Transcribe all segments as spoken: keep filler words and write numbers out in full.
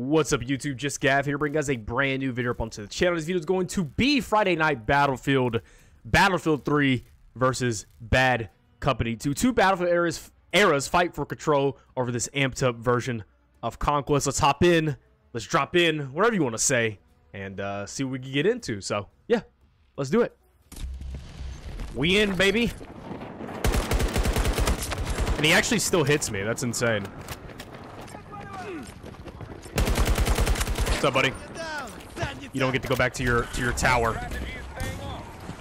What's up, YouTube? JustGav here, bringing guys a brand new video up onto the channel. This video is going to be Friday Night Battlefield, Battlefield three versus Bad Company two. Two Battlefield eras, eras fight for control over this amped up version of Conquest. Let's hop in, let's drop in, whatever you want to say, and uh, see what we can get into. So, yeah, let's do it. We in, baby. And he actually still hits me. That's insane. What's up, buddy? You don't get to go back to your to your tower.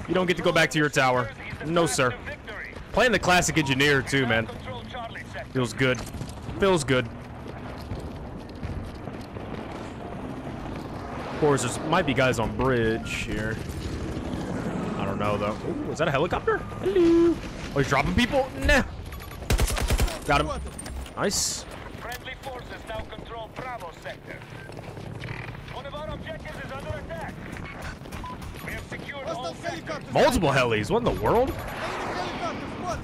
You don't get to go back to your tower. No, sir. Playing the classic engineer too, man. Feels good. Feels good. Of course, there might be guys on bridge here. I don't know though. Ooh, is that a helicopter? Hello. Oh, he's dropping people? Nah. Got him. Nice. Friendly forces now control Bravo sector. One of our objectives is under attack. We have secured all sectors. Multiple helis. What in the world?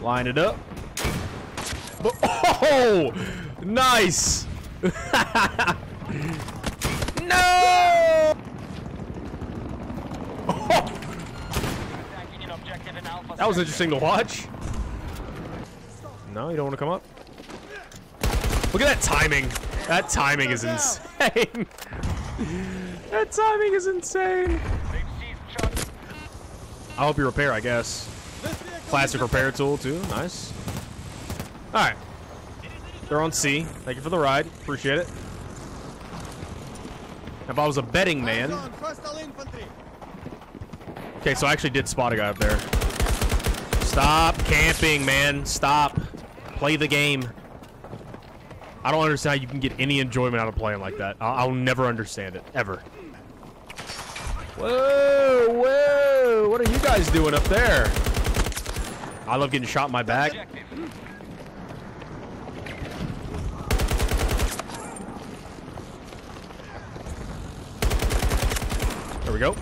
Line it up. Oh, nice. No. Oh. That was interesting to watch. No, you don't want to come up. Look at that timing. That timing is insane. That timing is insane. I hope you repair, I guess. Classic repair tool, too. Nice. All right. They're on C. Thank you for the ride. Appreciate it. If I was a betting man. Okay, so I actually did spot a guy up there. Stop camping, man. Stop. Play the game. I don't understand how you can get any enjoyment out of playing like that. I'll, I'll never understand it, ever. Whoa, whoa, what are you guys doing up there? I love getting shot in my back. There we go.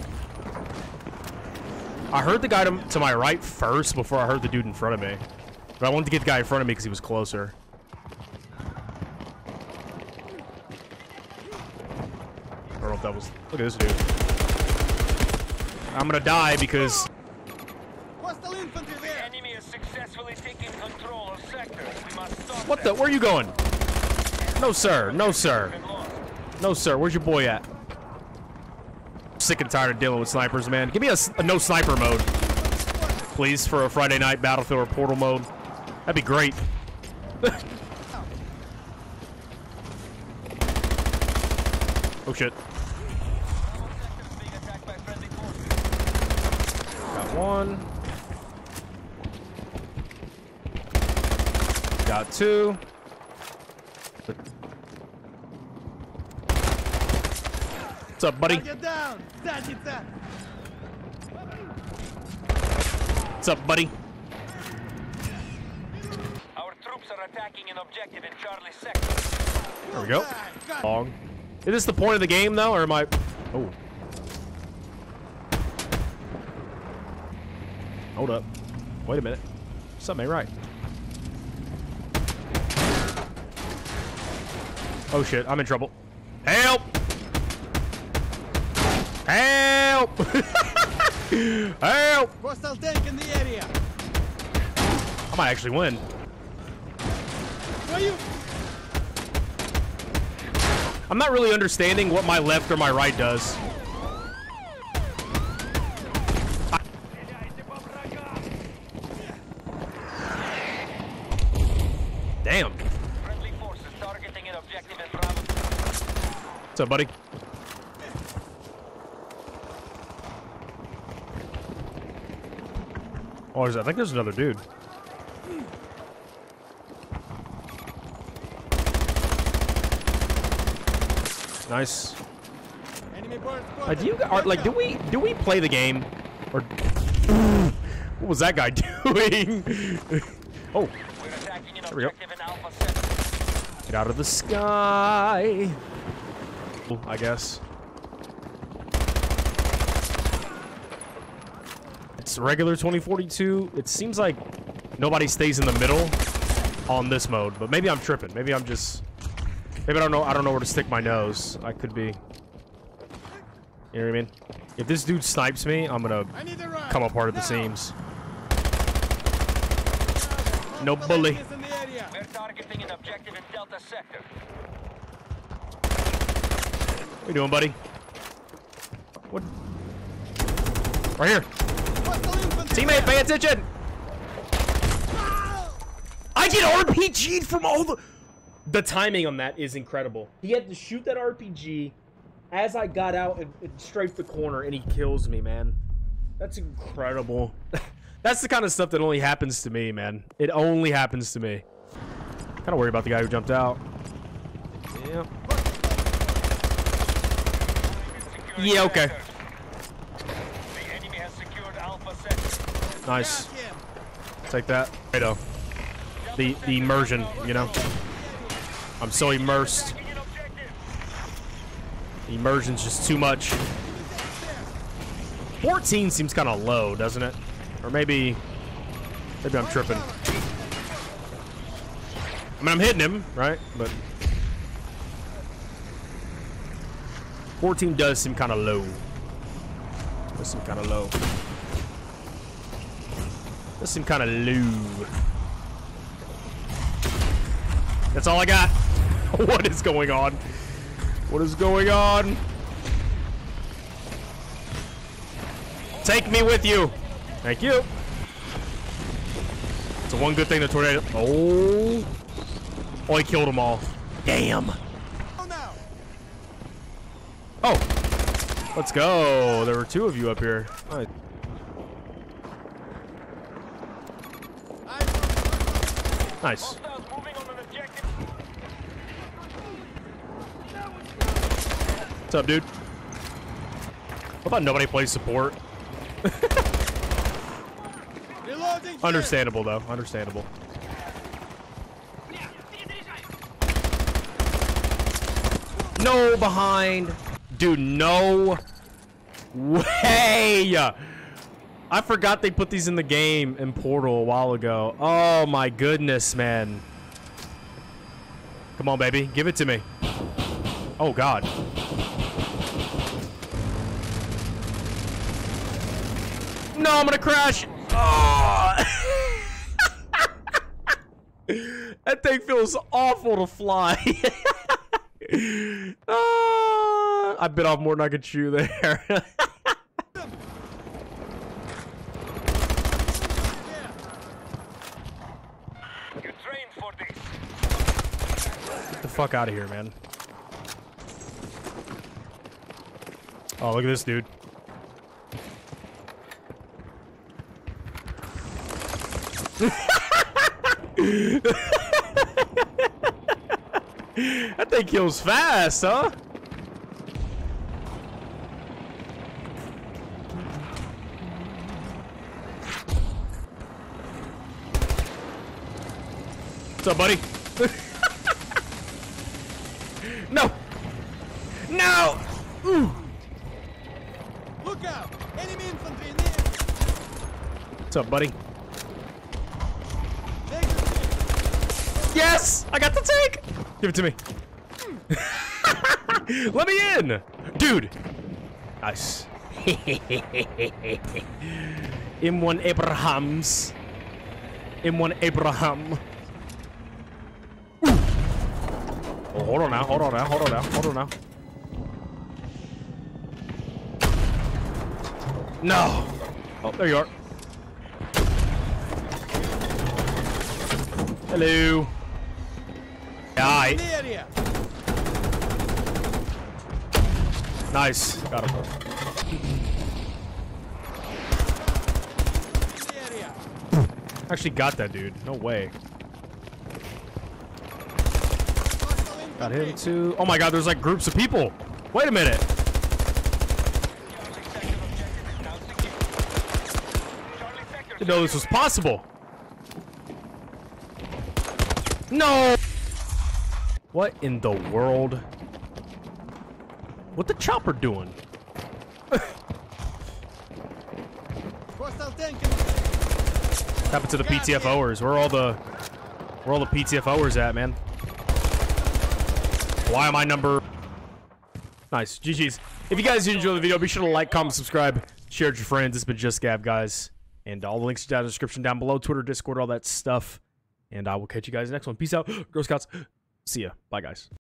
I heard the guy to, to my right first before I heard the dude in front of me. But I wanted to get the guy in front of me because he was closer. I don't know if that was... Look at this dude. I'm gonna die because... What the... Where are you going? No, sir. No, sir. No, sir. Where's your boy at? Sick and tired of dealing with snipers, man. Give me a, a no sniper mode. Please, for a Friday night Battlefield or Portal mode. That'd be great. Oh, shit. Got one. Got two. What's up, buddy? What's up, buddy? Our troops are attacking an objective in Charlie sector. There we go. Long. Is this the point of the game, though, or am I... Oh. Hold up. Wait a minute. Something ain't right. Oh, shit. I'm in trouble. Help! Help! Help! Hostile tank in the area. I might actually win. Where are you? I'm not really understanding what my left or my right does. I Damn. Friendly forces targeting an objective in Bravo. What's up, buddy? Oh, is that? I think there's another dude. Nice. Uh, do you are, like? Do we do we play the game, or what was that guy doing? Oh, there we go. Get out of the sky. I guess it's regular twenty forty-two. It seems like nobody stays in the middle on this mode, but maybe I'm tripping. Maybe I'm just Maybe I don't know. I don't know where to stick my nose. I could be. You know what I mean? If this dude snipes me, I'm gonna come apart at the seams. No bully. They're targeting an objective in Delta sector. What you doing, buddy? What? Right here. Teammate, pay attention. I get R P G'd from all the... The timing on that is incredible. He had to shoot that R P G as I got out and, and strafed the corner, and he kills me, man. That's incredible. That's the kind of stuff that only happens to me, man. It only happens to me. Kind of worry about the guy who jumped out. Yeah. Yeah, okay. The enemy has secured Alpha Sector. Nice. Take that. Righto. The, the immersion, you know? I'm so immersed. The immersion's just too much. fourteen seems kind of low, doesn't it? Or maybe... Maybe I'm tripping. I mean, I'm hitting him, right? But... fourteen does seem kind of low. Does seem kind of low. Does seem kind of low. That's all I got. What is going on? What is going on? Take me with you. Thank you. It's the one good thing the tornado. Oh. Oh, he killed them all. Damn. Oh. Let's go. There were two of you up here. All right. Nice. What's up, dude? How about nobody plays support? Understandable, though. Understandable. No behind. Dude, no way. I forgot they put these in the game in Portal a while ago. Oh, my goodness, man. Come on, baby. Give it to me. Oh, God. No, I'm gonna crash. Oh. That thing feels awful to fly. uh, I bit off more than I could chew there. Get the fuck out of here, man. Oh, look at this dude. That thing kills fast, huh? What's up, buddy? No! No! Ooh. Look out! Enemy infantry in the air! What's up, buddy? Yes! I got the tank! Give it to me. Let me in! Dude! Nice. M one Abrams. M one Abraham. Oh, hold on now, hold on now, hold on now, hold on now. No! Oh, there you are. Hello. Die. Nice. Got him. Actually got that dude. No way. Got him too. Oh my god, there's like groups of people. Wait a minute. Didn't know this was possible. No! What in the world? What the chopper doing? Happened to the P T F O ers. Where all the where all the P T F O ers at, man? Why am I number? Nice. G G's. If you guys did enjoy the video, be sure to like, comment, subscribe, share it with your friends. It's been JustGav, guys. And all the links are down in the description down below. Twitter, Discord, all that stuff. And I will catch you guys in the next one. Peace out. Girl Scouts. See ya. Bye, guys.